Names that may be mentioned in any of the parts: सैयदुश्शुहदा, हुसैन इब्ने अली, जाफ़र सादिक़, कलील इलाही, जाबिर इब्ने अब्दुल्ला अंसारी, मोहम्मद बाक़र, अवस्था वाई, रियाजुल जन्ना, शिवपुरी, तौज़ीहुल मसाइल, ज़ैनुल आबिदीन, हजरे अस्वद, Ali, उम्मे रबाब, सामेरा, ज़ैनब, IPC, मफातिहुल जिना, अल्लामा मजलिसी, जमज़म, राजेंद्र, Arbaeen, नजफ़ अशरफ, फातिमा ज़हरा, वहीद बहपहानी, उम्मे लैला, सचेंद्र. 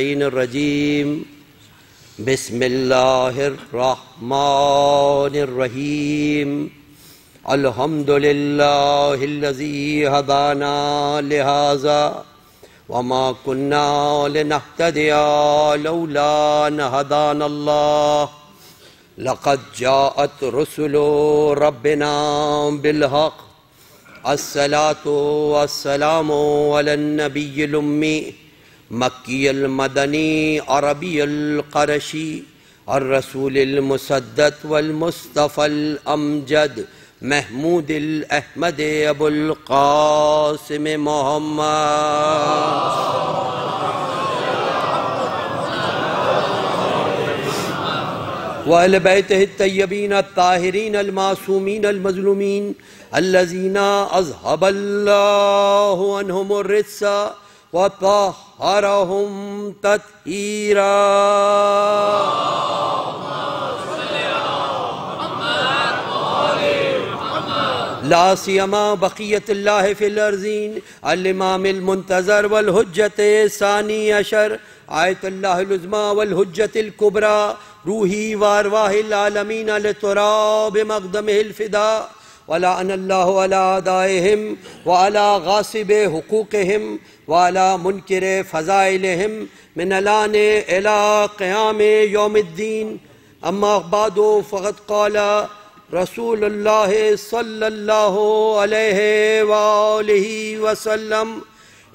रजीम बिस्मिल्लाहिर्रहमानिर्रहीम अल्हम्दुलिल्लाहिल्लज़ी हदाना लिहाज़ा वमा कुन्ना लिनहतदिया लौला न हदानल्लाह लक़द जाअत रुसुलु रब्बिना बिलहक़ अस्सलातु वस्सलामु अलन नबिय्यिल उम्मी मक्कियल मदनी अरबियल क़रशी अर्रसूलिल मुसद्दद वल मुस्तफ़ल अमजद महमूदिल अहमद अबुल क़ासिम मोहम्मद। वहल बैत तय्यबीन ताहरीन अलमासूमीन अलमजलूमीन अल्लज़ीना अज़हबल्लाहु अन्हुम रिस्सा व तहरहुम तत्हीरा। ला सियमा बक़ियतुल्लाह फ़िल अर्ज़ीन अल-इमामिल मुंतज़र वल हुज्जते सानी अशर आयतुल्लाहिल उज़्मा वल हुज्जतिल कुब्रा रूही वारवाहिल आलमीन अल-तुराब मक़दमिहिल फ़िदा वला अनल्लाहु अला दाइहिम व अला गासिबे हुकूक़िहिम व अला मुनकिरे फ़ज़ाइलिहिम मिन अलाने इला क़ियामे यौमिद्दीन। अम्मा बादु फ़क़द क़ाला रसूलुल्लाह सल्लल्लाहु अलैहि व आलिहि वसल्लम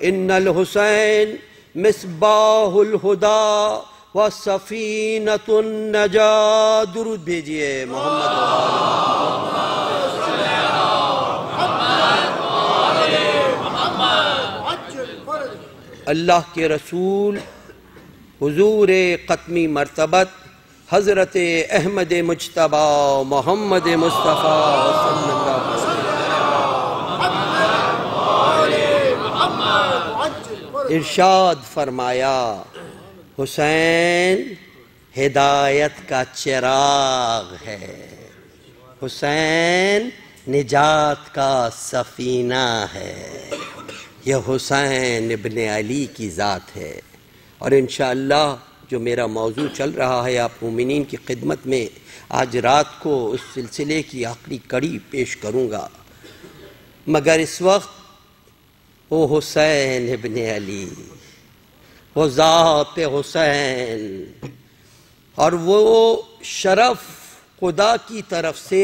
इन्नल हुसैन मिसबाहुल हुदा व सफ़ीनतुन नजा। दुरूद भेजिए मोहम्मद। अल्लाह के रसूल हुजूर क़तमी मरतबत हज़रत अहमद मुज्तबा मोहम्मद मुस्तफ़ा सल्लल्लाहु अलैहि वसल्लम इरशाद फरमाया, हुसैन हिदायत का चिराग है, हुसैन निजात का सफ़ीना है। यह हुसैन इब्ने अली की ज़ात है। और इंशाअल्लाह जो मेरा मौजू चल रहा है आप मोमिनीन की खिदमत में, आज रात को उस सिलसिले की आखिरी कड़ी पेश करूँगा। मगर इस वक्त वो हुसैन इब्ने अली, वो ज़ात हुसैन और वो शरफ़ खुदा की तरफ से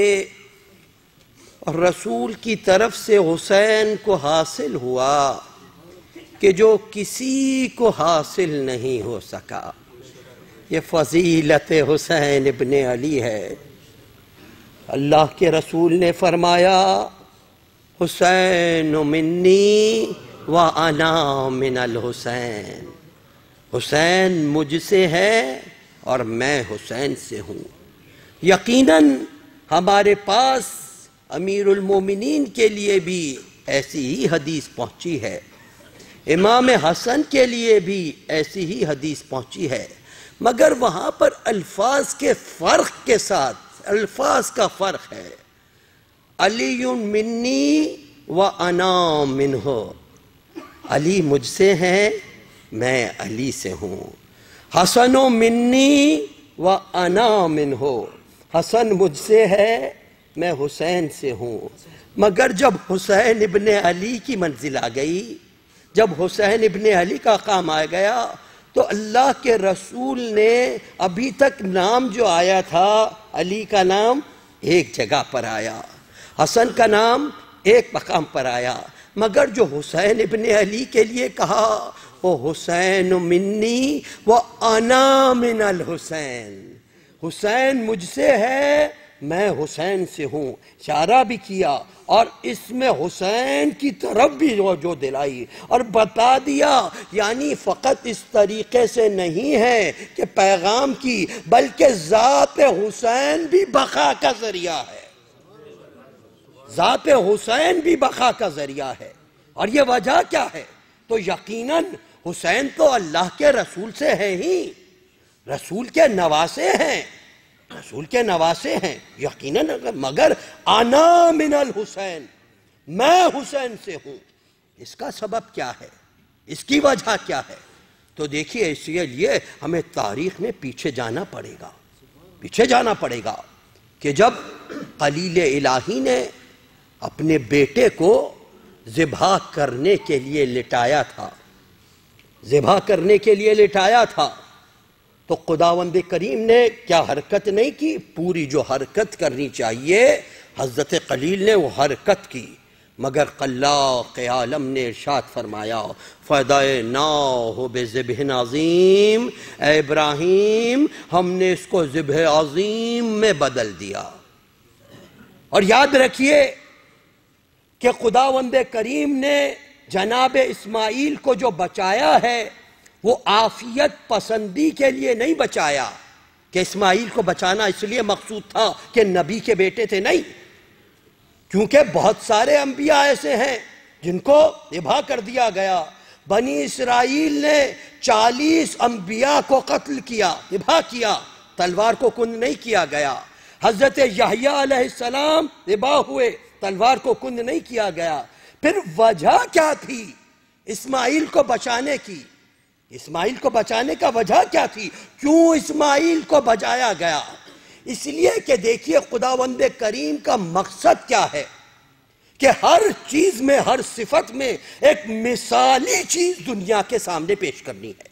और रसूल की तरफ से हुसैन को हासिल हुआ कि जो किसी को हासिल नहीं हो सका। ये फ़ज़ीलत हुसैन इब्ने अली है। अल्लाह के रसूल ने फरमाया, हुसैन मिन्नी व अना मिनल हुसैन, हुसैन मुझसे है और मैं हुसैन से हूँ। यकीनन हमारे पास अमीरुल मोमिनीन के लिए भी ऐसी ही हदीस पहुँची है, इमाम हसन के लिए भी ऐसी ही हदीस पहुँची है, मगर वहाँ पर अल्फाज के फ़र्क के साथ, अल्फाज का फ़र्क है। अलीयुन मिन्नी व अना मिन्हो, अली मुझसे हैं मैं अली से हूँ। हसनो मिन्नी व अना मिन्हो, हसन मुझसे है मैं हुसैन से हूँ। मगर जब हुसैन इब्ने अली की मंजिल आ गई, जब हुसैन इब्ने अली का काम आ गया, तो अल्लाह के रसूल ने अभी तक नाम जो आया था, अली का नाम एक जगह पर आया, हसन का नाम एक मकाम पर आया, मगर जो हुसैन इब्ने अली के लिए कहा वो हुसैन मिन्नी व अना मिनल हुसैन, हुसैन मुझसे है मैं हुसैन से हूँ। इशारा भी किया और इसमें हुसैन की तरफ भी जो दिलाई और बता दिया, यानी फ़कत इस तरीके से नहीं है कि पैगाम की, बल्कि ज़ात हुसैन भी बक़ा का ज़रिया है, ज़ात हुसैन भी बक़ा का ज़रिया है। और ये वजह क्या है? तो यकीनन हुसैन तो अल्लाह के रसूल से है ही, रसूल के नवासे हैं, रसूल के नवासे हैं यकीनन, मगर आना मिनल हुसैन, मैं हुसैन से हूँ। इसका सबब क्या है, इसकी वजह क्या है? तो देखिए, इसके लिए हमें तारीख़ में पीछे जाना पड़ेगा, पीछे जाना पड़ेगा कि जब कलील इलाही ने अपने बेटे को ज़िबा करने के लिए लिटाया था, ज़िबा करने के लिए लिटाया था, तो खुदावंद करीम ने क्या हरकत नहीं की? पूरी जो हरकत करनी चाहिए हज़रत कलील ने वो हरकत की। मगर क़ल्लाक़ आलम ने इरशाद फरमाया, फ़दाए नाहु बिज़िबहिन अज़ीम, ए इब्राहीम हमने इसको ज़िबह अज़ीम में बदल दिया। और याद रखिए कि खुदावंद करीम ने जनाब इस्माईल को जो बचाया है वो आफियत पसंदी के लिए नहीं बचाया कि इस्माईल को बचाना इसलिए मकसूद था कि नबी के बेटे थे, नहीं, क्योंकि बहुत सारे अंबिया ऐसे हैं जिनको ज़िबा कर दिया गया। बनी इसराइल ने 40 अंबिया को कत्ल किया, ज़िबा किया, तलवार को कुंद नहीं किया गया। हज़रत यहया अलैहिस्सलाम ज़िबा हुए, तलवार को कुंद नहीं किया गया। फिर वजह क्या थी इस्माईल को बचाने की? इस्माईल को बचाने का वजह क्या थी? क्यों इस्माईल को बचाया गया? इसलिए कि देखिए खुदावंद करीम का मकसद क्या है कि हर चीज़ में, हर सिफत में एक मिसाली चीज़ दुनिया के सामने पेश करनी है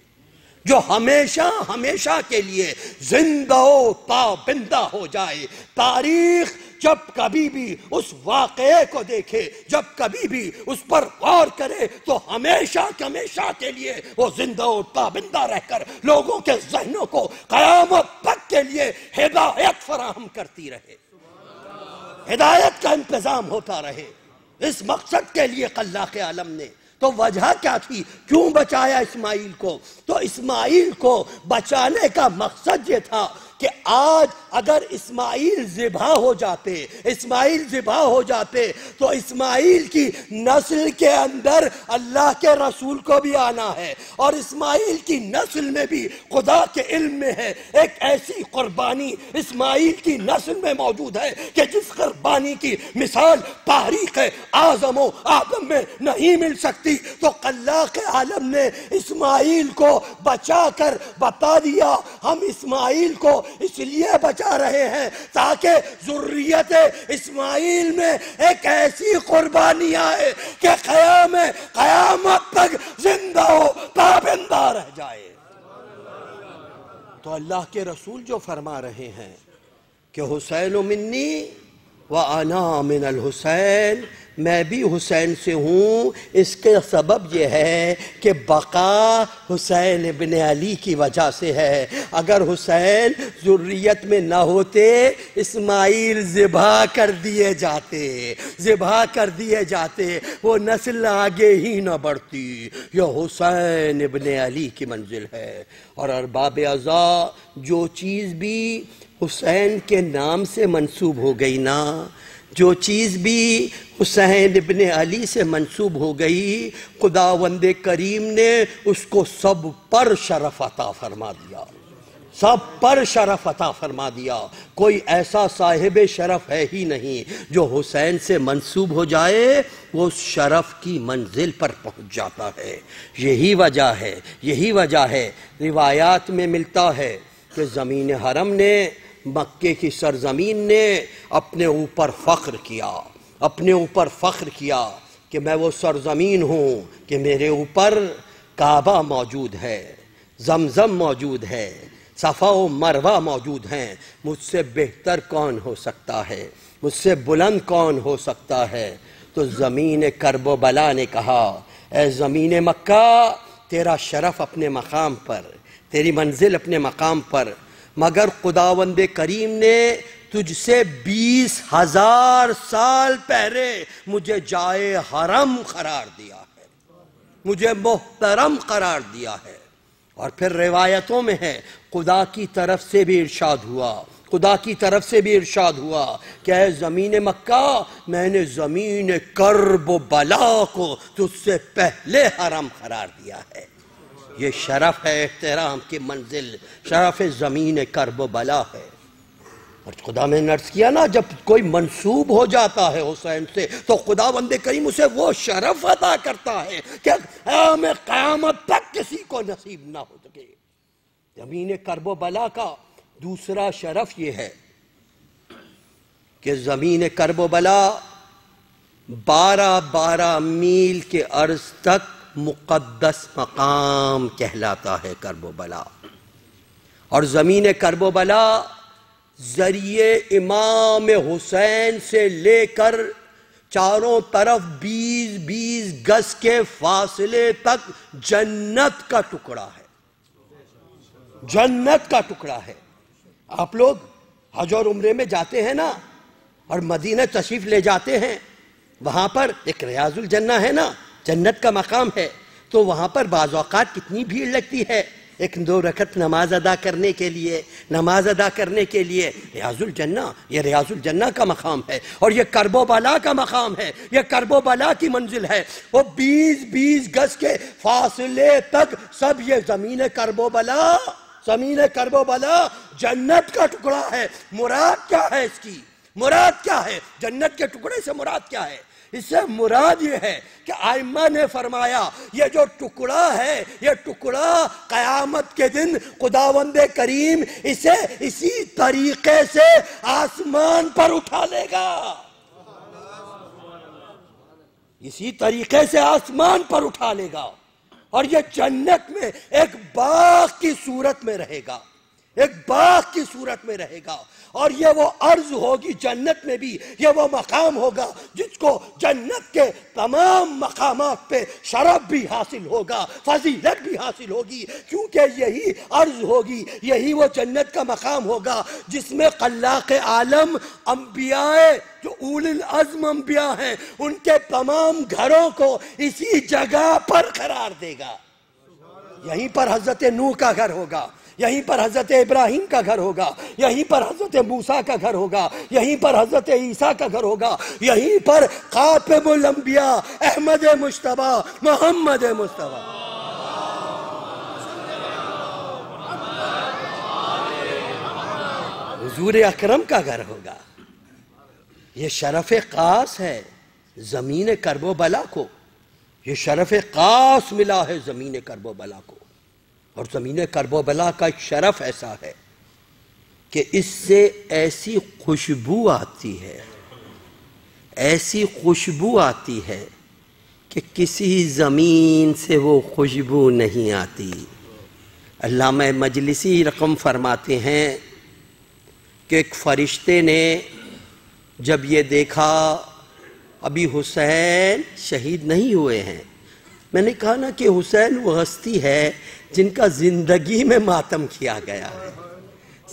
जो हमेशा हमेशा के लिए जिंदा हो, ताबिंदा हो जाए। तारीख़ जब कभी भी उस वाक़े को देखे, जब कभी भी उस पर गौर करे, तो हमेशा हमेशा के लिए वो जिंदा और ताबिंदा रहकर लोगों के जहनों को क़यामत तक के लिए हिदायत फराहम करती रहे, हिदायत का इंतज़ाम होता रहे। इस मकसद के लिए क़ल्लाक़ आलम ने, तो वजह क्या थी, क्यों बचाया इस्माईल को? तो इस्माईल को बचाने का मकसद ये था कि आज अगर इस्माईल ज़िबा हो जाते, इस्माईल ज़िबा हो जाते, तो इस्माईल की नस्ल के अंदर अल्लाह के रसूल को भी आना है और इस्माईल की नस्ल में भी खुदा के इल्म में है एक ऐसी क़ुरबानी इस्माईल की नस्ल में मौजूद है कि जिस क़ुरबानी की मिसाल तारीख़ आज़म व आदम में नहीं मिल सकती। तो क़ल्लाक़ आलम ने इस्माईल को बचा कर बता दिया, हम इस्माईल को इसलिए बचा रहे हैं ताकि ज़ुर्रियत इस्माईल में एक ऐसी कुर्बानी आए कि क़यामत तक जिंदा हो, ताबिंदा रह जाए। तो अल्लाह के रसूल जो फरमा रहे हैं कि हुसैन मिन्नी व अना मिनल हुसैन, मैं भी हुसैन से हूँ, इसके सबब यह है कि बका हुसैन इब्ने अली की वजह से है। अगर हुसैन ज़ुर्रियत में ना होते इस्माईल ज़िबा कर दिए जाते, ज़िबा कर दिए जाते, वो नस्ल आगे ही ना बढ़ती। यह हुसैन इब्ने अली की मंजिल है। और अरबाब अज़ा, जो चीज़ भी हुसैन के नाम से मंसूब हो गई ना, जो चीज़ भी हुसैन इब्ने अली से मंसूब हो गई, खुदावंदे करीम ने उसको सब पर शरफ़ अता फरमा दिया, सब पर शरफ़ अता फरमा दिया। कोई ऐसा साहिब शरफ़ है ही नहीं जो हुसैन से मंसूब हो जाए, वो शरफ़ की मंजिल पर पहुंच जाता है। यही वजह है, यही वजह है। रिवायात में मिलता है कि ज़मीन हरम ने, मक्के की सरज़मीन ने अपने ऊपर फ़ख्र किया, अपने ऊपर फ़ख्र किया कि मैं वो सरज़मीन हूँ कि मेरे ऊपर काबा मौजूद है, जमज़म मौजूद है, सफ़ा व मरवा मौजूद हैं। मुझसे बेहतर कौन हो सकता है, मुझसे बुलंद कौन हो सकता है? तो ज़मीन करब बला ने कहा, ए ज़मीन मक्का, तेरा शरफ़ अपने मकाम पर, तेरी मंजिल अपने मकाम पर, मगर खुदावंद करीम ने तुझसे 20,000 साल पहले मुझे जाए हरम करार दिया है, मुझे मोहतरम करार दिया है। और फिर रिवायतों में है, खुदा की तरफ से भी इरशाद हुआ, खुदा की तरफ से भी इरशाद हुआ कि ऐ ज़मीन मक्का, मैंने ज़मीन कर्ब बला को तुझसे पहले हरम करार दिया है। ये शरफ़ है, एहतराम की मंजिल, शरफ़ ज़मीन कर्ब बला है। और खुदा ने नर्स किया ना, जब कोई मंसूब हो जाता है हुसैन से तो खुदा बंदे करीम उसे वो शरफ अदा करता है कि हमें क़यामत तक किसी को नसीब ना हो सके। ज़मीन कर्ब बला का दूसरा शरफ ये है कि ज़मीन कर्ब बला 12-12 मील के अर्ज तक मुक़द्दस मकाम कहलाता है कर्ब बला। और ज़मीन कर्ब बला ज़रिए इमाम हुसैन से लेकर चारों तरफ 20-20 गज के फासले तक जन्नत का टुकड़ा है, जन्नत का टुकड़ा है। आप लोग हज और उम्रे में जाते हैं ना और मदीना तशरीफ ले जाते हैं, वहाँ पर एक रियाजुल जन्ना है ना, जन्नत का मकाम है, तो वहाँ पर बाज़ औक़ात कितनी भीड़ लगती है एक दो रकत नमाज अदा करने के लिए, नमाज अदा करने के लिए। रियाजुल जन्ना, ये रियाजुल जन्ना का मकाम है और ये कर्बो बला का मकाम है, ये कर्बो बला की मंजिल है। वो 20-20 गज के फासले तक सब ये ज़मीन कर्बो बला, ज़मीन कर्बो बला जन्नत का टुकड़ा है। मुराद क्या है इसकी, मुराद क्या है जन्नत के टुकड़े से, मुराद क्या है इससे? मुराद ये है कि आइम्मा ने फरमाया ये जो टुकड़ा है ये टुकड़ा क़यामत के दिन खुदावंदे करीम इसे इसी तरीके से आसमान पर उठा लेगा, इसी तरीके से आसमान पर उठा लेगा और ये जन्नत में एक बाग की सूरत में रहेगा, एक बाग की सूरत में रहेगा। और ये वो अर्ज होगी जन्नत में भी, ये वो मकाम होगा जिसको जन्नत के तमाम मकामात पे शरफ भी हासिल होगा, फजीलत भी हासिल होगी, क्योंकि यही अर्ज होगी, यही वो जन्नत का मकाम होगा जिसमें खल्लाक़ आलम अम्बियाए जो उलुल अज़्म अम्बिया हैं उनके तमाम घरों को इसी जगह पर करार देगा। यहीं पर हज़रत नूह का घर होगा, यहीं पर हज़रत इब्राहीम का घर होगा, यहीं पर हज़रत मूसा का घर होगा, यहीं पर हज़रत ईसा का घर होगा, यहीं पर ख़ातमुल अंबिया अहमद मुश्तबा मोहम्मद मुस्तफ़ा। हुज़ूर अकरम का घर होगा। ये शरफ़ ख़ास है ज़मीन कर्बो बला को, ये शरफ़ ख़ास मिला है ज़मीन कर्बो बला को। और ज़मीन कर्बो बला का एक शरफ़ ऐसा है कि इससे ऐसी खुशबू आती है, ऐसी खुशबू आती है कि किसी ज़मीन से वो खुशबू नहीं आती। अल्लामा मजलिसी रकम फरमाते हैं कि एक फ़रिश्ते ने जब ये देखा, अभी हुसैन शहीद नहीं हुए हैं, मैंने कहा ना कि हुसैन वो हस्ती है जिनका ज़िंदगी में मातम किया गया है,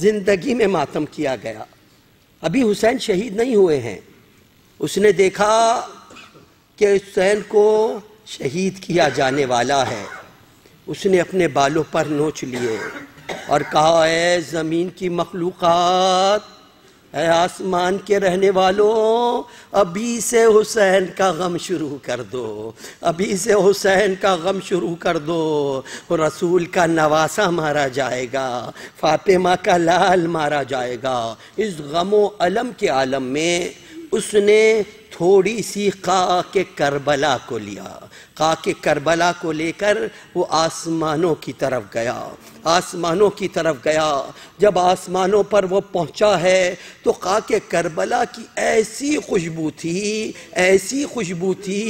ज़िंदगी में मातम किया गया, अभी हुसैन शहीद नहीं हुए हैं। उसने देखा कि हुसैन को शहीद किया जाने वाला है, उसने अपने बालों पर नोच लिए और कहा, ऐ ज़मीन की मखलूक़ात, ऐ आसमान के रहने वालों, अभी से हुसैन का गम शुरू कर दो, अभी से हुसैन का गम शुरू कर दो। रसूल का नवासा मारा जाएगा, फातिमा का लाल मारा जाएगा। इस गमो अलम के आलम में उसने थोड़ी सी खाके करबला को लिया, खाके करबला को लेकर वो आसमानों की तरफ गया, आसमानों की तरफ गया। जब आसमानों पर वो पहुंचा है तो खाके करबला की ऐसी खुशबू थी, ऐसी खुशबू थी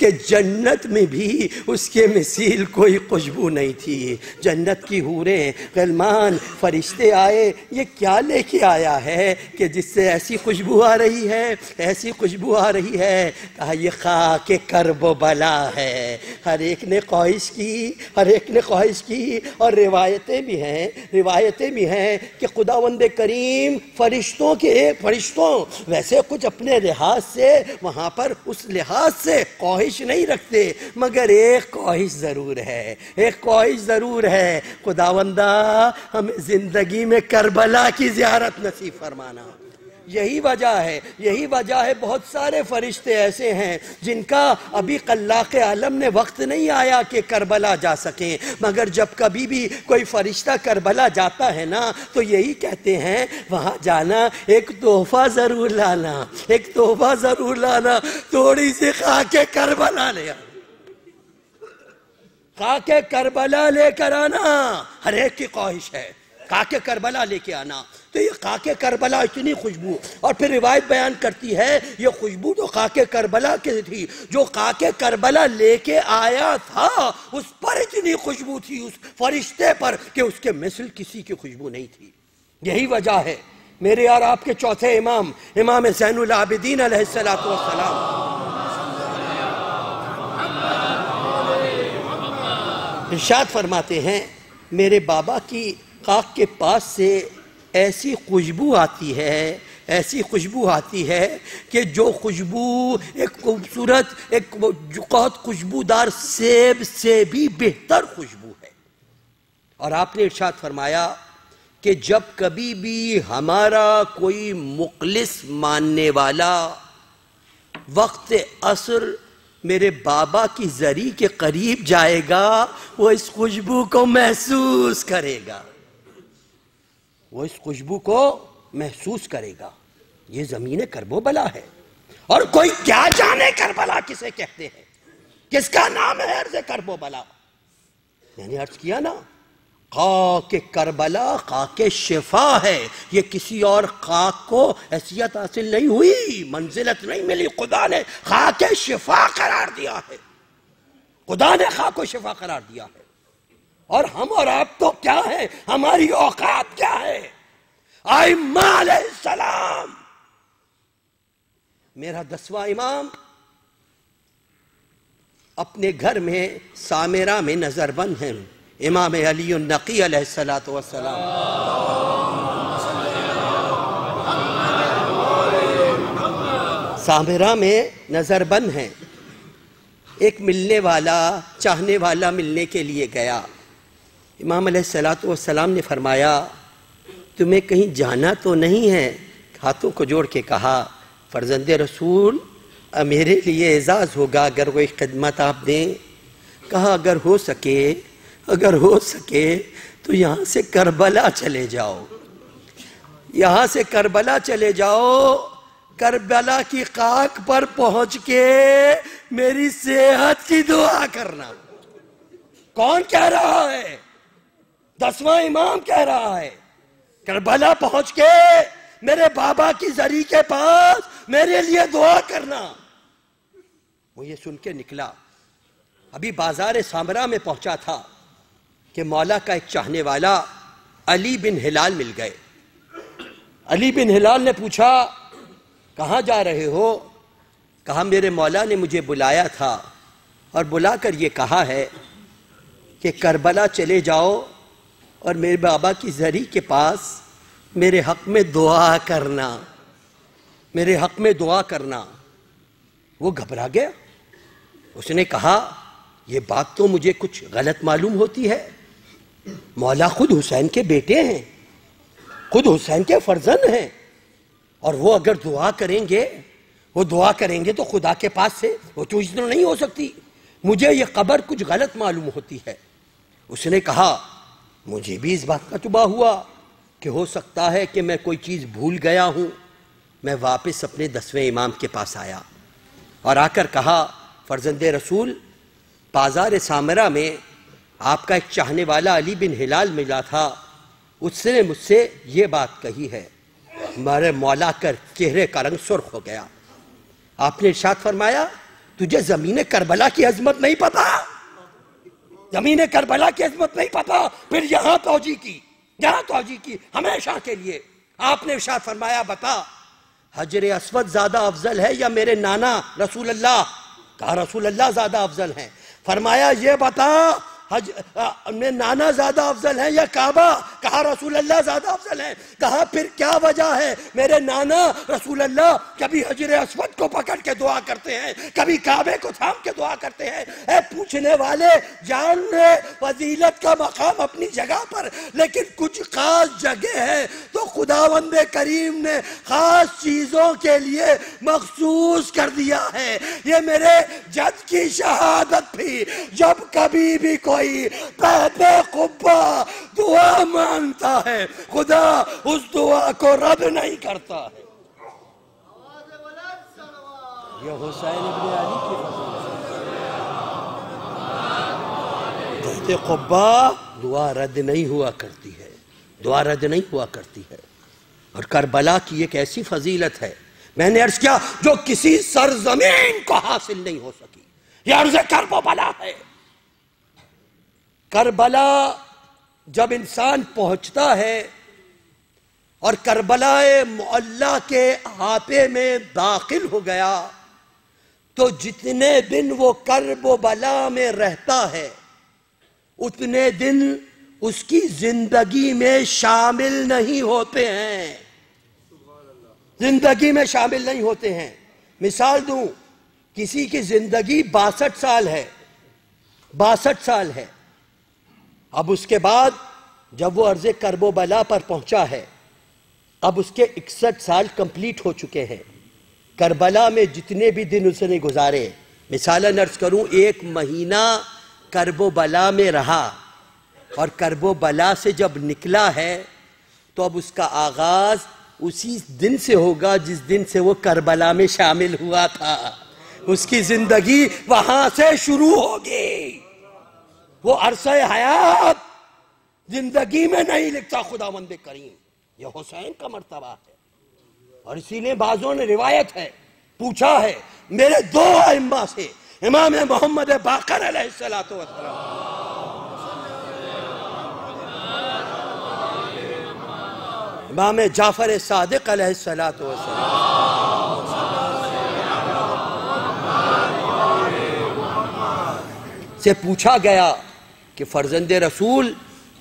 कि जन्नत में भी उसके मिसाल कोई खुशबू नहीं थी। जन्नत की हूरें, ग़िलमान, फरिश्ते आए, ये क्या लेके आया है कि जिससे ऐसी खुशबू आ रही है, ऐसी खुशबू आ रही है। कहा ये खाके कर्बो बला है। हर एक ने ख्वाहिश की, हर एक ने ख्वाहिश की। और रिवायतें भी हैं, रिवायतें भी हैं कि खुदावंदे करीम फरिश्तों के, फरिश्तों वैसे कुछ अपने लिहाज से वहाँ पर उस लिहाज से ख्वाहिश नहीं रखते, मगर एक ख्वाहिश ज़रूर है, एक ख्वाहिश ज़रूर है, खुदावंदा हमें ज़िंदगी में करबला की ज़ियारत नसीब फरमाना। यही वजह है बहुत सारे फरिश्ते ऐसे हैं जिनका अभी ख़ल्लाक़ आलम ने वक्त नहीं आया कि करबला जा सकें, मगर जब कभी भी कोई फ़रिश्ता करबला जाता है ना तो यही कहते हैं वहाँ जाना एक तोहफ़ा ज़रूर लाना, थोड़ी सी खाके करबला ले आना, खाके करबला लेकर आना। हर एक की ख्वाहिश है खाके करबला लेके आना। तो ये खाके करबला इतनी खुशबू, और फिर रिवायत बयान करती है ये खुशबू तो खाके करबला की थी, जो खाके करबला लेके आया था उस पर इतनी खुशबू थी, उस फरिश्ते पर, कि उसके मिसल किसी की खुशबू नहीं थी। यही वजह है मेरे और आपके चौथे इमाम इमाम ज़ैनुल आबिदीन अलैहिस्सलातु वस्सलाम इरशाद फरमाते हैं, मेरे बाबा की खाक के पास से ऐसी खुशबू आती है कि जो खुशबू एक खूबसूरत, एक बहुत खुशबूदार सेब से भी बेहतर खुशबू है। और आपने इरशाद फरमाया कि जब कभी भी हमारा कोई मुखलिस मानने वाला वक्त असर मेरे बाबा की जरी के करीब जाएगा, वो इस खुशबू को महसूस करेगा। ये ज़मीने करबला है, और कोई क्या जाने करबला किसे कहते हैं, किसका नाम है अर्ज़ करबला। मैंने अर्ज किया ना, खाके करबला खाके शिफा है, ये किसी और खाक को हैसियत हासिल नहीं हुई, मंजिलत नहीं मिली, खुदा ने खाके शिफा करार दिया है, खुदा ने खाक को शिफा करार दिया है। और हम और आप तो क्या है, हमारी औकात क्या है। आइम्मा अलैहिस्सलाम, मेरा 10वां इमाम अपने घर में सामेरा में नजरबंद है, इमाम अली नकी अलैहिस्सलातु वस्सलाम। सामेरा में नज़रबंद हैं। एक मिलने वाला, चाहने वाला मिलने के लिए गया। इमाम अलैहिस्सलातु वस्सलाम ने फरमाया, तुम्हें कहीं जाना तो नहीं है? हाथों को जोड़ के कहा, फर्जंदे रसूल, मेरे लिए एजाज़ होगा अगर कोई खिदमत आप दें। कहा, अगर हो सके तो यहाँ से करबला चले जाओ, करबला की खाक पर पहुँच के मेरी सेहत की दुआ करना। कौन कह रहा है? 10वां इमाम कह रहा है, करबला पहुँच के मेरे बाबा की जरी के पास मेरे लिए दुआ करना। वो ये सुन के निकला, अभी बाजार सामरा में पहुँचा था कि मौला का एक चाहने वाला अली बिन हिलाल मिल गए। अली बिन हिलाल ने पूछा, कहाँ जा रहे हो? कहा, मेरे मौला ने मुझे बुलाया था और बुलाकर ये कहा है कि करबला चले जाओ और मेरे बाबा की जरी के पास मेरे हक़ में दुआ करना। वो घबरा गया। उसने कहा, ये बात तो मुझे कुछ गलत मालूम होती है, मौला खुद हुसैन के बेटे हैं, खुद हुसैन के फर्जंद हैं, और वो अगर दुआ करेंगे तो खुदा के पास से वो चीज़ तो नहीं हो सकती, मुझे ये खबर कुछ गलत मालूम होती है। उसने कहा, मुझे भी इस बात का तुबा हुआ कि हो सकता है कि मैं कोई चीज़ भूल गया हूँ। मैं वापस अपने 10वें इमाम के पास आया और आकर कहा, फर्जंदे रसूल, बाजार सामरा में आपका एक चाहने वाला अली बिन हिलाल मिला था, उसने मुझसे ये बात कही है। मेरे मौला कर चेहरे का रंग सुर्ख हो गया। आपने इरशाद फरमाया, तुझे ज़मीने करबला की अज़मत नहीं पता, फिर यहाँ तौजी की हमेशा के लिए। आपने इरशाद फरमाया, बता हजरे अस्वद ज़्यादा अफजल है या मेरे नाना रसूल अल्लाह? कहा, रसूल अल्लाह ज़्यादा अफजल हैं। फरमाया, ये बता हज में नाना ज़्यादा अफजल हैं या काबा? कहा रसूल अल्लाह ज़्यादा अफजल हैं। कहा फिर क्या वजह है मेरे नाना रसूल अल्लाह कभी हजर अस्वद को पकड़ के दुआ करते हैं, कभी काबे को थाम के दुआ करते हैं। ऐ पूछने वाले, जान ले फजीलत का मकाम अपनी जगह पर, लेकिन कुछ ख़ास जगह है तो खुदावंद करीम ने ख़ास चीज़ों के लिए मखसूस कर दिया है। ये मेरे जद की शहादत थी, जब कभी भी कोई तहते कुब्बा दुआ मांगता है खुदा उस दुआ को रद्द नहीं करता है। ये हुसैन इब्न अली की फज़ीलत। तहते कुब्बा दुआ रद्द नहीं हुआ करती है, दुआ रद्द नहीं हुआ करती है। और करबला की एक ऐसी फजीलत है, मैंने अर्ज किया, जो किसी सरजमीन को हासिल नहीं हो सकी। यह अर्ज करबला है। करबला जब इंसान पहुंचता है और करबलाए मुअल्ला के हापे में दाखिल हो गया, तो जितने दिन वो करबला में रहता है उतने दिन उसकी जिंदगी में शामिल नहीं होते हैं, जिंदगी में शामिल नहीं होते हैं। मिसाल दूं, किसी की जिंदगी 62 साल है, 62 साल है। अब उसके बाद जब वो अर्ज़ करबला पर पहुंचा है, अब उसके 61 साल कंप्लीट हो चुके हैं। करबला में जितने भी दिन उसने गुजारे, मिसालन अर्ज करूं, 1 महीना करबला में रहा और करबला से जब निकला है तो अब उसका आगाज़ उसी दिन से होगा जिस दिन से वो करबला में शामिल हुआ था। उसकी ज़िंदगी वहाँ से शुरू होगी। वो अरसे हयात ज़िंदगी में नहीं लिखता खुदावंद करीम। यह हुसैन का मर्तबा है। और इसीलिए बाज़ों ने रिवायत है, पूछा है मेरे दो अइम्मा से, इमाम मोहम्मद बाक़र अलैहिस्सलातु वस्सलाम इमाम जाफ़र सादिक़ अलैहिस्सलातु वस्सलाम से पूछा गया कि फ़र्ज़ंदे रसूल,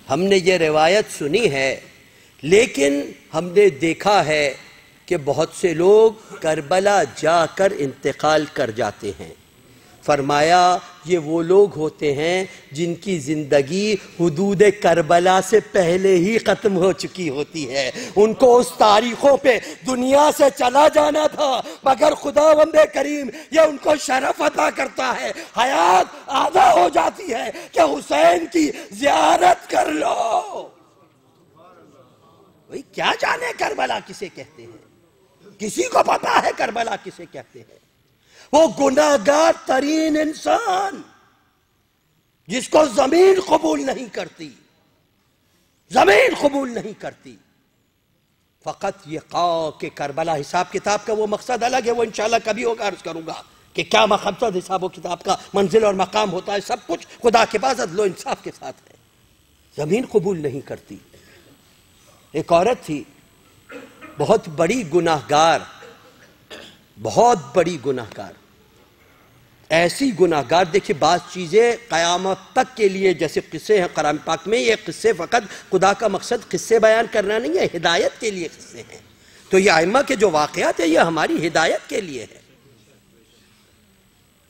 हमने ये रिवायत सुनी है लेकिन हमने देखा है कि बहुत से लोग करबला जाकर इंतकाल कर जाते हैं। फरमाया ये वो लोग होते हैं जिनकी ज़िंदगी हुदूद करबला से पहले ही ख़त्म हो चुकी होती है। उनको उस तारीखों पे दुनिया से चला जाना था, मगर खुदावंद करीम ये उनको शरफ़ अता करता है, हयात आधा हो जाती है कि हुसैन की ज़ियारत कर लो। भाई क्या जाने करबला किसे कहते हैं? किसी को पता है करबला किसे कहते हैं? वो गुनाहगार तरीन इंसान जिसको जमीन कबूल नहीं करती, जमीन कबूल नहीं करती। फकत ये कहो कि करबला हिसाब किताब का वो मकसद अलग है, वो इंशाल्लाह कभी होगा, अर्ज करूंगा कि क्या मकसद हिसाब व किताब का, मंजिल और मकाम होता है, सब कुछ खुदा के पास अदलो इंसाफ के साथ है। जमीन कबूल नहीं करती। एक औरत थी, बहुत बड़ी गुनाहगार, बहुत बड़ी गुनाहगार, ऐसी गुनाहगार। देखिए बात चीज़ें क़यामत तक के लिए, जैसे किस्से हैं कुरान पाक में, ये किस्से फ़कत खुदा का मकसद किस्से बयान करना नहीं है, हिदायत के लिए किस्से हैं। तो ये आइम्मा के जो वाक़यात हैं ये हमारी हिदायत के लिए है।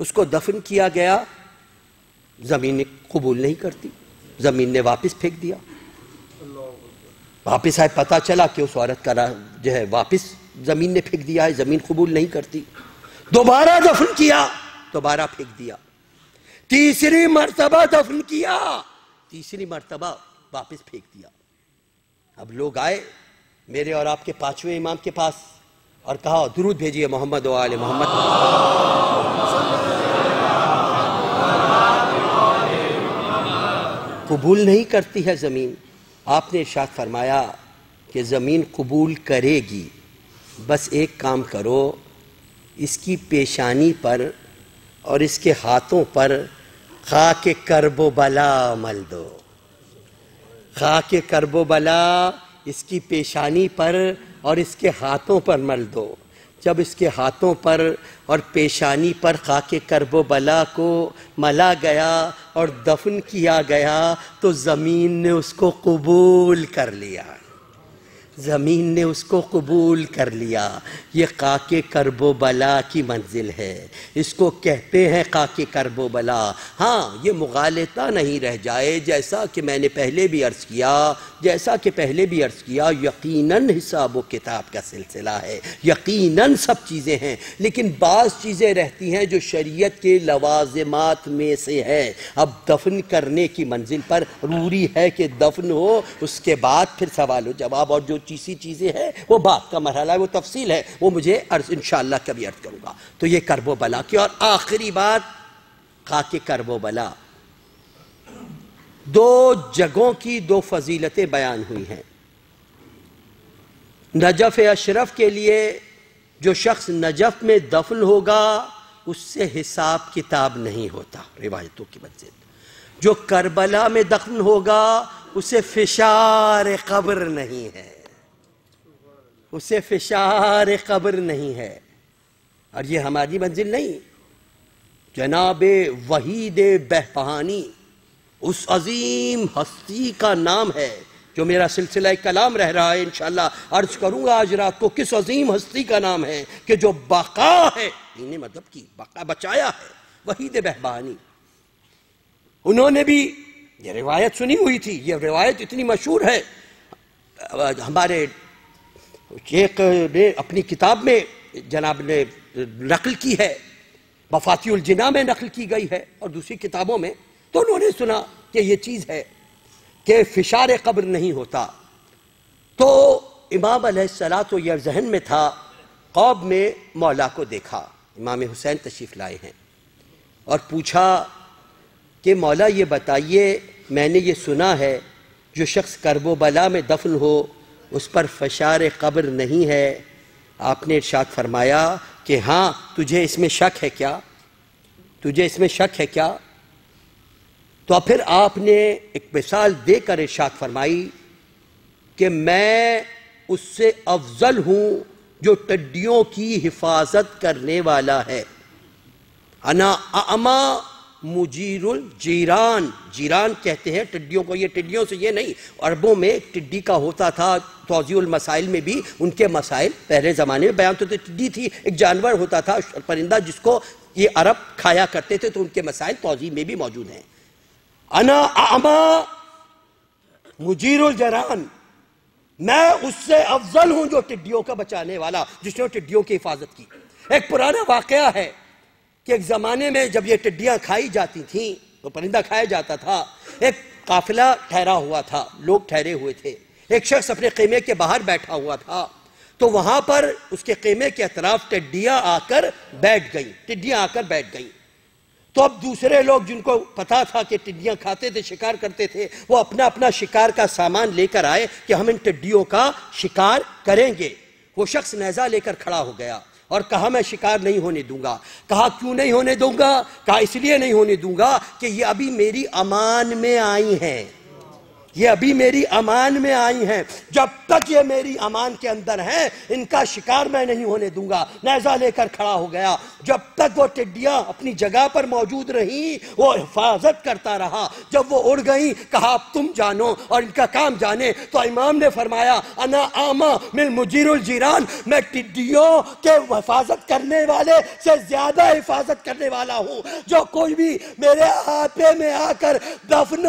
उसको दफन किया गया, ज़मीन कबूल नहीं करती, ज़मीन ने वापस फेंक दिया। वापस आए, पता चला कि उस औरत का जो है वापस ज़मीन ने फेंक दिया है, ज़मीन कबूल नहीं करती। दोबारा दफन किया, दोबारा फेंक दिया। तीसरी मरतबा दफन किया, तीसरी मरतबा वापस फेंक दिया। अब लोग आए मेरे और आपके पांचवें इमाम के पास और कहा दुरूद भेजिए मोहम्मद व आले मोहम्मद। कबूल नहीं करती है ज़मीन। आपने इरशाद फरमाया कि ज़मीन कबूल करेगी, बस एक काम करो, इसकी पेशानी पर और इसके हाथों पर खाके करबला मल दो। खाके करबला इसकी पेशानी पर और इसके हाथों पर मल दो। जब इसके हाथों पर और पेशानी पर खाके करबला को मला गया और दफन किया गया तो ज़मीन ने उसको कबूल कर लिया, ज़मीन ने उसको कबूल कर लिया। ये काके करबो बला की मंजिल है, इसको कहते हैं काके करबो बला। हाँ, ये मुगालता नहीं रह जाए, जैसा कि पहले भी अर्ज़ किया यकीनन हिसाब व किताब का सिलसिला है, यकीनन सब चीज़ें हैं, लेकिन बाज़ चीज़ें रहती हैं जो शरीयत के लवाजमात में से है। अब दफन करने की मंजिल पर ज़रूरी है कि दफन हो, उसके बाद फिर सवाल हो जवाब, और जो चीज़ें हैं वो बात का मरहला है, वो तफसील है, वो मुझे इंशाअल्लाह कभी अर्ज करूँगा। तो ये करबो बला की और आखिरी बात, खाके करबो बला, दो जगहों की दो फजीलतें बयान हुई हैं। नजफ़ अशरफ के लिए जो शख्स नजफ़ में दफन होगा उससे हिसाब किताब नहीं होता रिवायतों की वजह, जो करबला में दफन होगा उसे फिशार कब्र नहीं है, उसे फिशार कब्र नहीं है। और ये हमारी मंजिल नहीं, जनाब वहीद बहपहानी उस अजीम हस्ती का नाम है जो मेरा सिलसिला कलाम रह रहा है, इंशाअल्लाह अर्ज करूँगा आज रात को, किस अजीम हस्ती का नाम है कि जो बका है, इन्हें मतलब कि बका बचाया है, वहीद बहपहानी। उन्होंने भी ये रिवायत सुनी हुई थी, ये रिवायत इतनी मशहूर है, हमारे शेख ने अपनी किताब में जनाब ने नकल की है, मफातिहुल जिना में नकल की गई है और दूसरी किताबों में। तो उन्होंने सुना कि ये चीज़ है कि फिशार कब्र नहीं होता। तो इमाम अलैहिस्सलाम तो यह जहन में था, क़ौम में मौला को देखा, इमाम हुसैन तशरीफ़ लाए हैं, और पूछा कि मौला ये बताइए, मैंने ये सुना है जो शख्स करबो बला में दफन हो उस पर फशार कब्र नहीं है। आपने इरशाद फरमाया कि हाँ, तुझे इसमें शक है क्या? तो अब फिर आपने एक मिसाल देकर इरशाद फरमाई कि मैं उससे अफजल हूँ जो टड्डियों की हिफाजत करने वाला है। अना अमा मुजीरुल जीरान, जीरान कहते हैं टिड्डियों को। ये टिड्डियों से ये नहीं, अरबों में टिड्डी का होता था, तौज़ीहुल मसाइल में भी उनके मसाइल पहले ज़माने में बयान होते थे। टिड्डी थी एक जानवर होता था, परिंदा, जिसको ये अरब खाया करते थे, तो उनके मसाइल तौज़ीह में भी मौजूद हैं। अना आमा मुजीरुल जीरान, मैं उससे अफजल हूँ जो टिड्डियों का बचाने वाला, जिसने टिड्डियों की हिफाजत की। एक पुराना वाक़या है कि एक ज़माने में जब ये टिड्डियाँ खाई जाती थीं, तो परिंदा खाया जाता था, एक काफिला ठहरा हुआ था, लोग ठहरे हुए थे, एक शख्स अपने खेमे के बाहर बैठा हुआ था, तो वहाँ पर उसके खेमे के अतराफ टिड्डियाँ आकर बैठ गईं। तो अब दूसरे लोग जिनको पता था कि टिड्डियाँ खाते थे, शिकार करते थे, वो अपना अपना शिकार का सामान लेकर आए कि हम इन टिड्डियों का शिकार करेंगे। वो शख्स नेज़ा लेकर खड़ा हो गया और कहा मैं शिकार नहीं होने दूंगा। कहा क्यों नहीं होने दूंगा? कहा इसलिए नहीं होने दूंगा कि ये अभी मेरी अमान में आई हैं, जब तक ये मेरी अमान के अंदर हैं इनका शिकार मैं नहीं होने दूंगा। नेज़ा लेकर खड़ा हो गया, जब तक वो टिड्डियाँ अपनी जगह पर मौजूद रहीं वो हिफाजत करता रहा, जब वो उड़ गईं कहा अब तुम जानो और इनका काम जाने। तो इमाम ने फरमाया अना आमा मिल मुजीरुल जीरान, मैं टिड्डियों के हिफाजत करने वाले से ज़्यादा हिफाजत करने वाला हूँ। जो कोई भी मेरे आपे में आकर दफन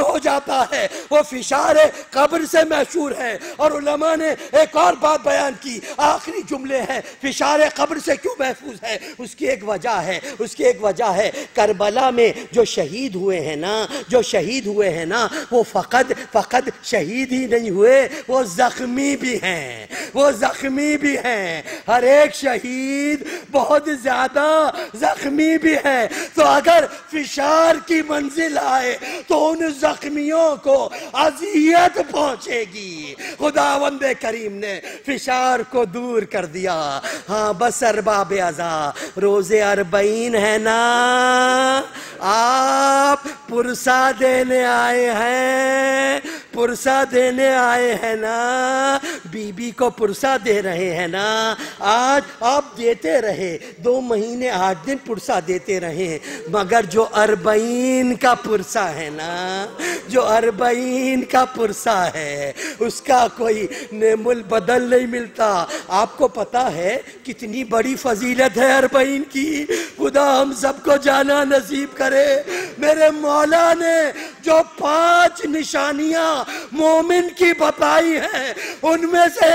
हो जाता है वो फिशार कब्र से मशहूर है। और उलमा ने एक और बात बयान की, आखिरी जुमले हैं, फिशार कब्र से क्यों महफूज है? उसकी एक वजह है करबला में जो शहीद हुए हैं ना वो फकत शहीद ही नहीं हुए, वो ज़ख्मी भी हैं। हर एक शहीद बहुत ज़्यादा ज़ख्मी भी है। तो अगर फिशार की मंजिल आए तो उन जख्मियों को अजियत पहुंचेगी। खुदावंदे करीम ने फिशार को दूर कर दिया। हाँ, बस अरबाब अज़ा रोज़े अरबईन है ना, आप पुरसा देने आए हैं, पुरसा देने आए हैं ना, बीबी को पुरसा दे रहे हैं ना। आज आप देते रहे, 2 महीने 8 दिन पुरसा देते रहे, मगर जो अरबईन का पुरसा है ना, जो अरबईन का पुरसा है उसका कोई नेमुल बदल नहीं मिलता। आपको पता है कितनी बड़ी फजीलत है अरबईन की। खुदा हम सबको जाना नसीब करे। मेरे मौला ने जो 5 निशानियां मोमिन की बताई हैं, उनमें से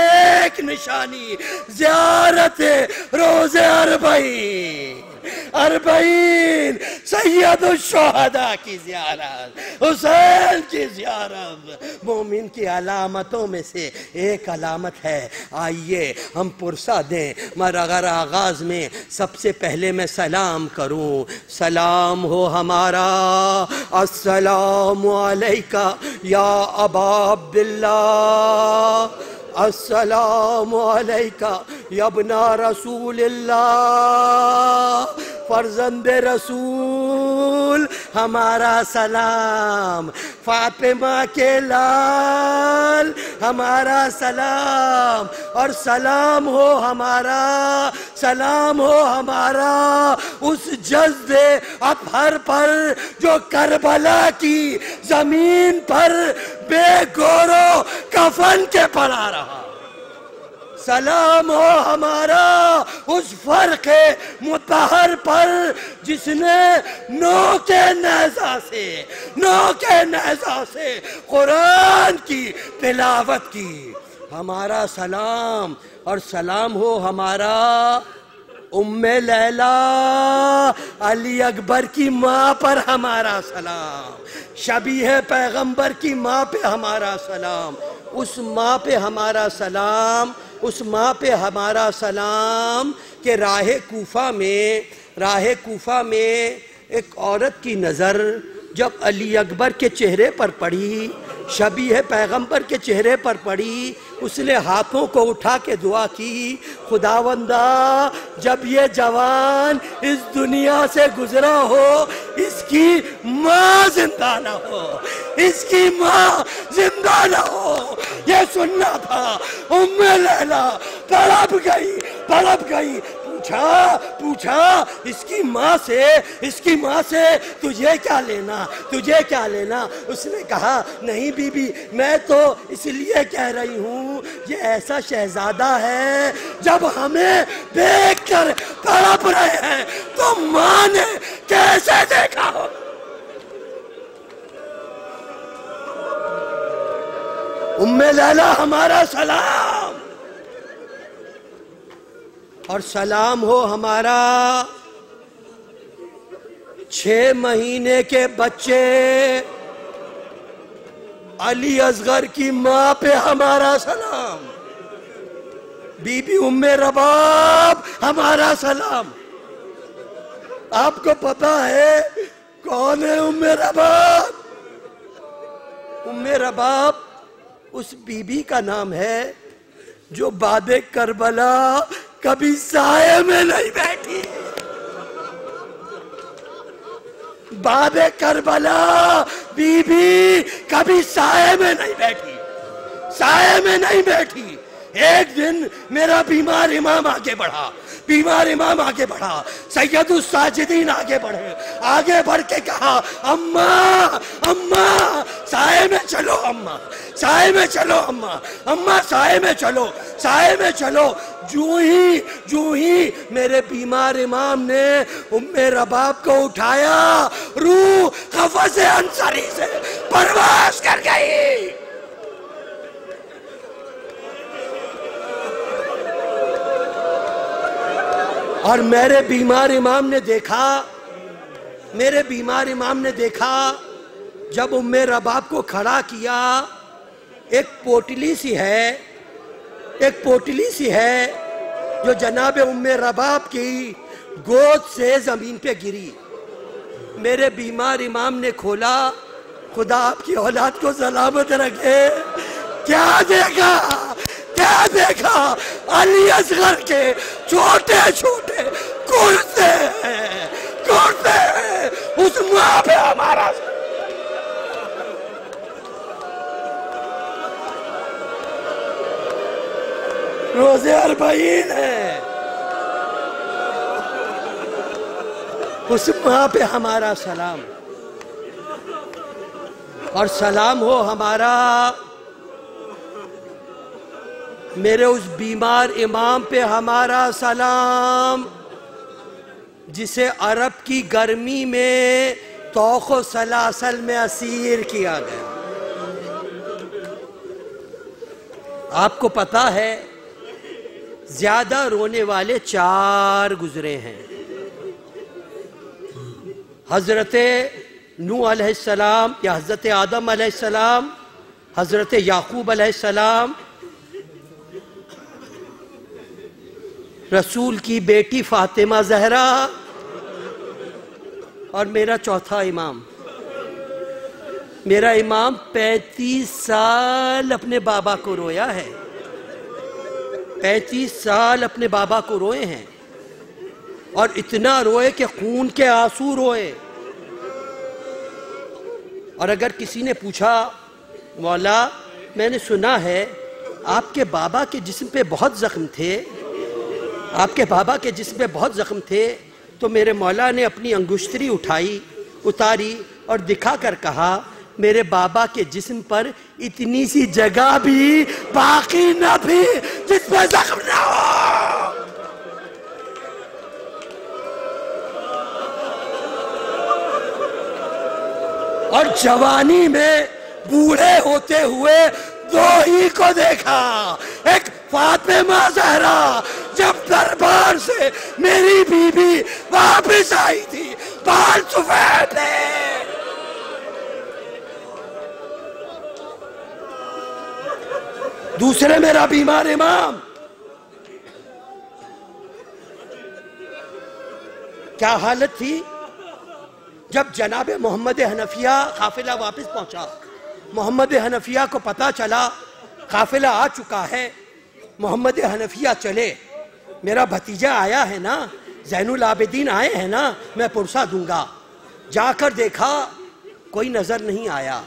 एक निशानी ज़ियारत रोज़े अरबईन। अरबईन सैयदुश्शुहदा की ज़ियारत, हुसैन की ज़ियारत मोमिन की अलामतों में से एक अलामत है। आइए हम पुरसा दें, मगर आगाज़ में सबसे पहले मैं सलाम करूं। सलाम हो हमारा, अस्सलामु अलैका या अबा अब्दिल्लाह, अस्सलामु अलैका या इब्ना रसूलिल्लाह, फर्जंदे रसूल हमारा सलाम। फातिमा के लाल हमारा सलाम। और सलाम हो हमारा, सलाम हो हमारा उस जज्बे अतहर पर जो करबला की ज़मीन पर बेगोरो कफन के पड़ा रहा। सलाम हो हमारा उस फर्क मुतहर पर जिसने नौ के नज़ा से कुरान की तिलावत की। हमारा सलाम। और सलाम हो हमारा उम्मे लैला, अली अकबर की माँ पर हमारा सलाम। शबीह पैगंबर की माँ पे हमारा सलाम। उस माँ पे हमारा सलाम, उस माँ पे हमारा सलाम के राह कूफा में एक औरत की नज़र जब अली अकबर के चेहरे पर पड़ी, शबीह पैगंबर के चेहरे पर पड़ी, उसने हाथों को उठा के दुआ की, खुदावंदा जब ये जवान इस दुनिया से गुजरा हो, इसकी माँ जिंदा ना हो, इसकी माँ जिंदा ना हो। ये सुनना था। उम्मे लैला तड़प गई। पूछा इसकी माँ से तुझे क्या लेना। उसने कहा नहीं बीबी, मैं तो इसलिए कह रही हूँ, ये ऐसा शहजादा है जब हमें देखकर तड़प रहे हैं तो माँ ने कैसे देखा हो। उम्मे लैला हमारा सलाम। और सलाम हो हमारा 6 महीने के बच्चे अली असगर की माँ पे हमारा सलाम। बीबी उम्मे रबाब हमारा सलाम। आपको पता है कौन है उम्मे रबाब? उम्मे रबाब उस बीबी का नाम है जो बादे करबला कभी साये में नहीं बैठी। बाबे करबला बीबी कभी साये में नहीं बैठी। एक दिन मेरा बीमार इमाम आगे बढ़ा, सैयदुस साजिदीन आगे बढ़ के कहा, अम्मा साए में चलो अम्मा। जूं ही मेरे बीमार इमाम ने उम्मे रबाब को उठाया, रूह क़फ़से अंसारी से परवास कर गई। और मेरे बीमार इमाम ने देखा जब उम्मे रबाब को खड़ा किया, एक पोटली सी है जो जनाब उम्मे रबाब की गोद से ज़मीन पे गिरी। मेरे बीमार इमाम ने खोला, खुदा आपकी औलाद को सलामत रखे। क्या देखा? अली असगर के छोटे कुर्ते उस माँ पे हमारा। रोज़े अरबईन है। उस माँ पे हमारा सलाम और सलाम हो हमारा मेरे उस बीमार इमाम पे हमारा सलाम जिसे अरब की गर्मी में तौखो सलासल में असीर किया गया। आपको पता है ज्यादा रोने वाले चार गुजरे हैं। हजरत नूह अलैहिस्सलाम या हजरत आदम अलैहिस्सलाम, हजरत याकूब अलैहिस्सलाम, रसूल की बेटी फातिमा जहरा और मेरा चौथा इमाम। मेरा इमाम 35 साल अपने बाबा को रोया है, 35 साल अपने बाबा को रोए हैं और इतना रोए कि खून के आंसू रोए। और अगर किसी ने पूछा मौला मैंने सुना है आपके बाबा के जिस्म पे बहुत जख्म थे, आपके बाबा के जिस्म पे बहुत जख्म थे, तो मेरे मौला ने अपनी अंगुश्तरी उठाई उतारी और दिखा कर कहा मेरे बाबा के जिस्म पर इतनी सी जगह भी बाकी न थी जिस पर जख्म न हो। और जवानी में बूढ़े होते हुए दो ही को देखा, एक फातिमा जहरा जब दरबार से मेरी बीबी वापस आई थी बाल सफेद है। दूसरे मेरा बीमार इमाम। क्या हालत थी जब जनाब मोहम्मद हनफिया काफिला वापस पहुंचा। मोहम्मद हनफिया को पता चला काफिला आ चुका है, मोहम्मद हनफिया चले। मेरा भतीजा आया है ना, ज़ैनुल आबिदीन आए हैं ना, मैं पुरसा दूंगा। जाकर देखा कोई नजर नहीं आया।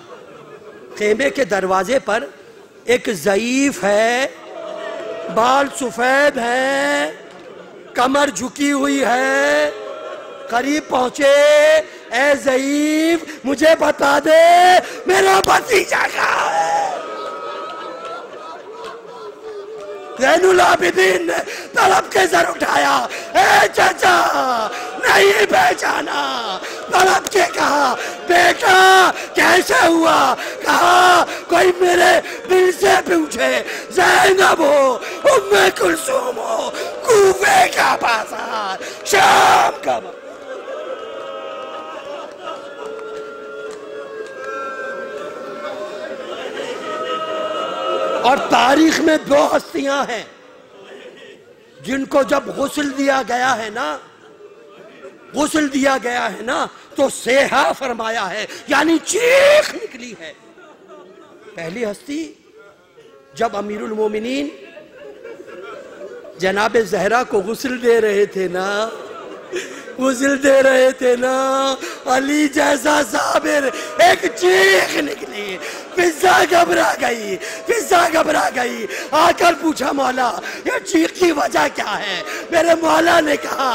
खेमे के दरवाजे पर एक ज़ईफ है, बाल सफेद है, कमर झुकी हुई है। करीब पहुंचे, ए ज़ईफ मुझे बता दे मेरा भतीजा कहाँ है। ज़ैनुल आबिदीन ने तड़प के सर उठाया, ए चाचा नहीं पहचाना। तड़प के कहा बेटा कैसे हुआ, कहा कोई मेरे दिल से पूछे ज़ैनब हो, उम्मे कुलसूम हो, कूफे का बाजार, शाम का। और तारीख में दो हस्तियां हैं जिनको जब गुस्ल दिया गया है ना, गुस्ल दिया गया है ना, तो सेहा फरमाया है, यानी चीख निकली है। पहली हस्ती जब अमीरुल मोमिनीन जनाब जहरा को गुस्ल दे रहे थे ना, गुस्ल दे रहे थे ना, अली जैसा साबिर, एक चीख निकली। फिजा घबरा गई, फिजा घबरा गई। आकर पूछा मौला ये चीख की वजह क्या है। मेरे मौला ने कहा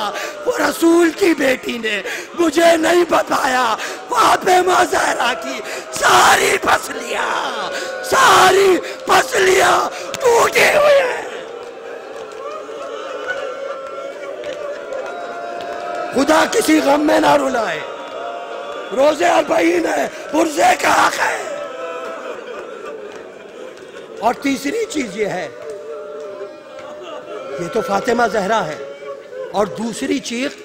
वो रसूल की बेटी ने मुझे नहीं बताया, फातिमा ज़हरा की सारी पसलियां टूटी हुई है। खुदा किसी गम में ना रुलाए। रोजे अरबईन है, पुरजे का हक है। और तीसरी चीज ये है, ये तो फातिमा जहरा है। और दूसरी चीख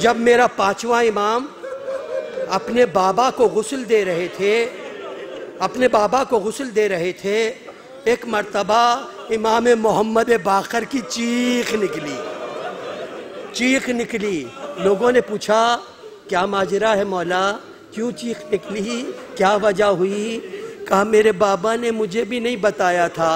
जब मेरा पांचवा इमाम अपने बाबा को गुस्ल दे रहे थे, अपने बाबा को गुस्ल दे रहे थे, एक मर्तबा इमाम मोहम्मद बाकर की चीख निकली, चीख निकली। लोगों ने पूछा क्या माजरा है मौला, क्यों चीख निकली, क्या वजह हुई। कहा मेरे बाबा ने मुझे भी नहीं बताया था,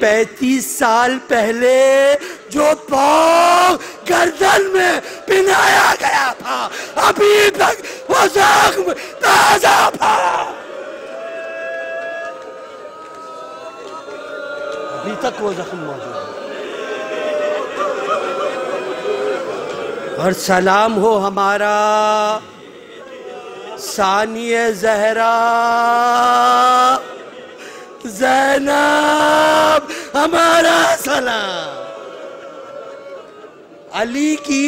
35 साल पहले जो पाँव गर्दन में पिनाया गया था अभी तक वो जख्म ताजा था। अभी तक वो जख्म मौजूद है। और सलाम हो हमारा सानिया जहरा ज़ैनब, हमारा सलाम अली की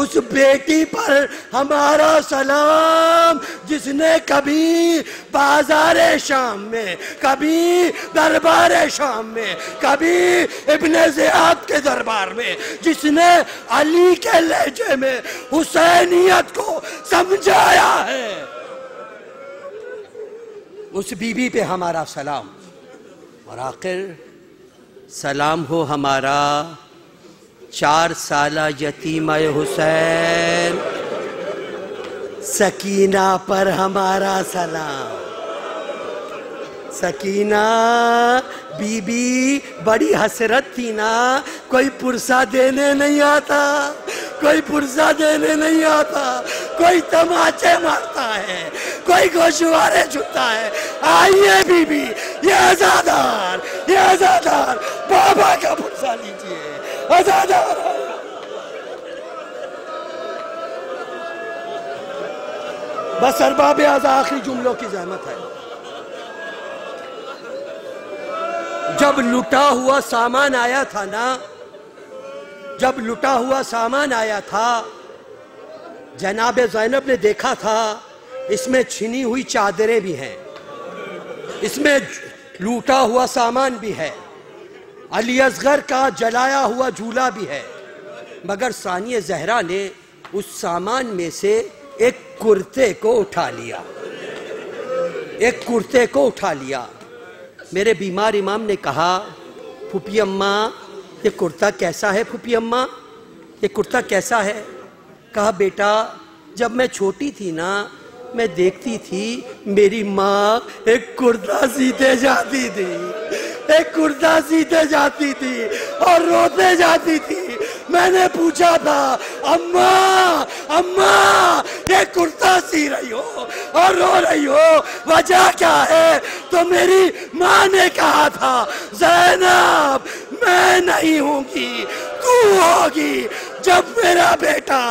उस बेटी पर, हमारा सलाम जिसने कभी बाज़ारे शाम में, कभी दरबारे शाम में, कभी इब्ने ज़ियाद के दरबार में, जिसने अली के लहजे में हुसैनियत को समझाया है, उस बीबी पे हमारा सलाम। और आखिर सलाम हो हमारा 4 साला यतीमा हुसैन सकीना पर, हमारा सलाम। सकीना बीबी बड़ी हसरत थी ना, कोई पुरसा देने नहीं आता, कोई पुरसा देने नहीं आता, कोई तमाचे मारता है, कोई गोशवारे छूता है। आइए बीबी, ये आजादार, ये आजादार, बाबा का पुरसा लीजिए आजादार। बस अरबाब आजा आखिरी जुमलों की जहमत है। जब लुटा हुआ सामान आया था ना, जब लुटा हुआ सामान आया था, जनाब ज़ैनब ने देखा था इसमें छिनी हुई चादरें भी हैं, इसमें लूटा हुआ सामान भी है, अली असगर का जलाया हुआ झूला भी है, मगर सानिया ज़हरा ने उस सामान में से एक कुर्ते को उठा लिया, एक कुर्ते को उठा लिया। मेरे बीमार इमाम ने कहा, फूफी अम्मा ये कुर्ता कैसा है, फूफी अम्मा ये कुर्ता कैसा है? कहा बेटा, जब मैं छोटी थी ना, मैं देखती थी मेरी माँ एक कुर्ता सीते जाती थी, एक कुर्ता सीते जाती थी और रोते जाती थी। मैंने पूछा था, अम्मा अम्मा ये कुर्ता सी रही हो और रो रही हो, वजह क्या है? तो मेरी माँ ने कहा था, ज़ैनब मैं नहीं होंगी, तू होगी जब मेरा बेटा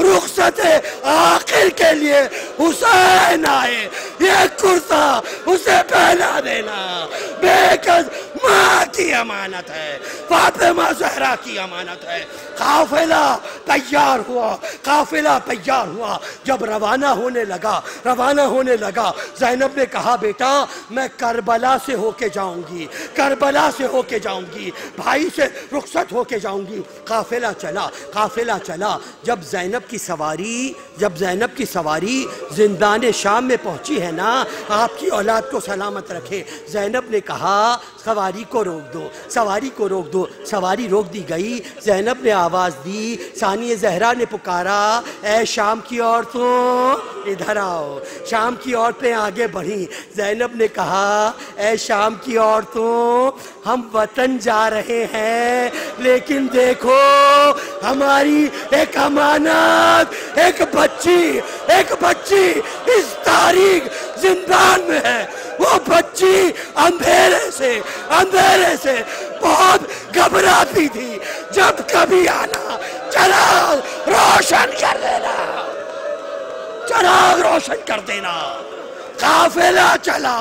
रुखसते आखिर के लिए हुसैन आए, ये कुर्ता उसे पहना देना। बेकस माँ की अमानत है, फातिमा ज़हरा की अमानत है। काफिला तैयार हुआ, काफिला तैयार हुआ। जब रवाना होने लगा, रवाना होने लगा, ज़ैनब ने कहा बेटा मैं करबला से होके जाऊंगी, करबला से होके जाऊंगी, भाई से रुखसत होके जाऊंगी। काफिला चला, काफिला चला। जब ज़ैनब की सवारी जिंदाने शाम में पहुंची है ना, आपकी औलाद को सलामत रखे। ज़ैनब ने कहा सवारी को रोक दो, सवारी को रोक दो। सवारी रोक दी गई। ज़ैनब ने आवाज़ दी, सानिया ज़हरा ने पुकारा, ऐ शाम की औरतों इधर आओ। शाम की औरतें आगे बढ़ीं। ज़ैनब ने कहा, ऐ शाम की औरतों हम वतन जा रहे हैं, लेकिन देखो हमारी एक अमानत, एक बच्ची इस तारीख जिंदान में है। वो बच्ची अंधेरे से बहुत घबराती थी। जब कभी आना चिराग रोशन कर देना, चिराग रोशन कर देना। काफिला चला,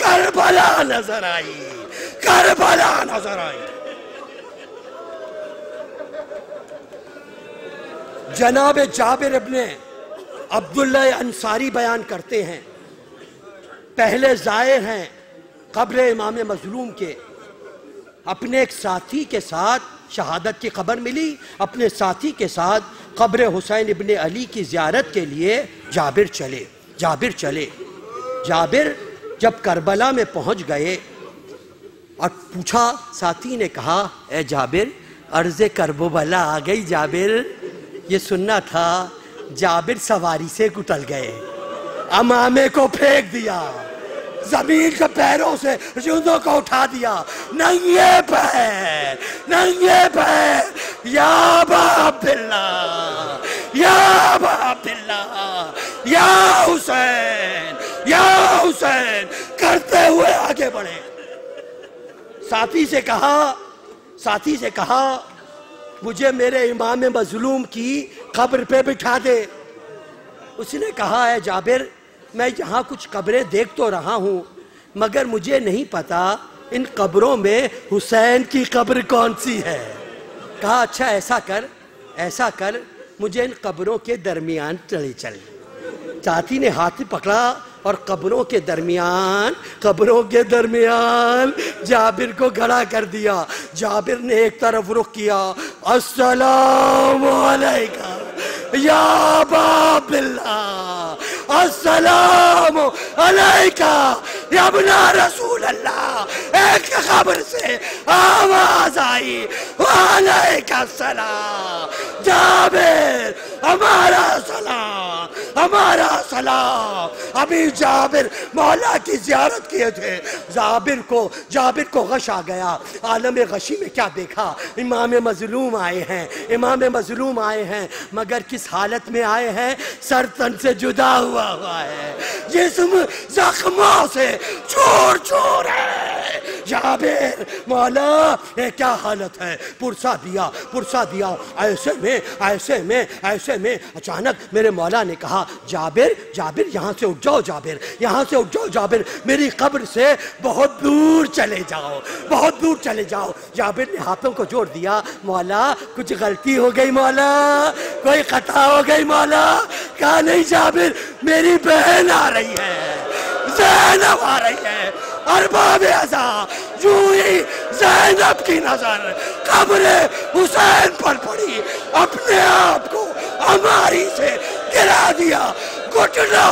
करबला नजर आई। जनाब जाबिर इब्ने अब्दुल्ला अंसारी बयान करते हैं, पहले जाहिर हैं कब्र इमाम मजलूम के, अपने एक साथी के साथ शहादत की खबर मिली, अपने साथी के साथ कब्र हुसैन इब्ने अली की ज़ियारत के लिए जाबिर चले। जाबिर जब करबला में पहुंच गए और पूछा, साथी ने कहा, ए जाबिर अर्ज़े करबला आ गई। जाबिर ये सुनना था। जाबिर सवारी से कुटल गए, अमामे को फेंक दिया, जमीन के पैरों से जूतों को उठा दिया। नंगे पैर या अब्दुल्ला या हुसैन या हुसैन करते हुए आगे बढ़े। साथी से कहा मुझे मेरे इमाम मजलूम की कब्र पे बिठा दे। उसने कहा है जाबिर, मैं यहाँ कुछ कब्रें देख तो रहा हूँ मगर मुझे नहीं पता इन कब्रों में हुसैन की कब्र कौन सी है। कहा अच्छा ऐसा कर मुझे इन कब्रों के दरमियान चले चल। साथी ने हाथ पकड़ा और कब्रों के दरमियान जाबिर को खड़ा कर दिया। जाबिर ने एक तरफ रुख किया, अस्सलाम अलैकुम या अबा बिल्लाह, अस्सलाम अलैकुम या इब्ना रसूल अल्लाह। एक खबर से आवाज आई, वालेकुम सलाम जाबिर, हमारा सलाम। अभी जाबिर मौला की ज़ियारत किए थे। जाबिर को गश आ गया। आलम गशी में क्या देखा, इमाम मजलूम आए हैं मगर किस हालत में आए हैं, सर तन से जुदा हुआ है, जिस्म जख्मों से चूर है। जाबिर मौला ये क्या हालत है, पुरसा दिया। ऐसे में अचानक मेरे मौला ने कहा जाबिर यहाँ से उठ जाओ जाबिर मेरी कब्र से बहुत दूर चले जाओ। जाबिर ने हाथों को जोड़ दिया, मौला कुछ गलती हो गई, मौला कोई खता हो गई। मौला कहा नहीं जाबिर, मेरी बहन आ रही है, ज़ैनब आ रही है। अरबाब अज़ा जूही ज़ैनब की नजर कब्रे हुसैन पर पड़ी, अपने आप को हमारी से गिरा दिया, घुटना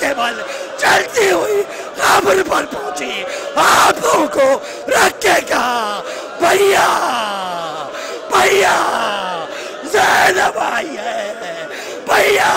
के बल चलती हुई कब्र पर पहुंची, हाथों को रख के कहा भैया ज़ैनब आई है, भैया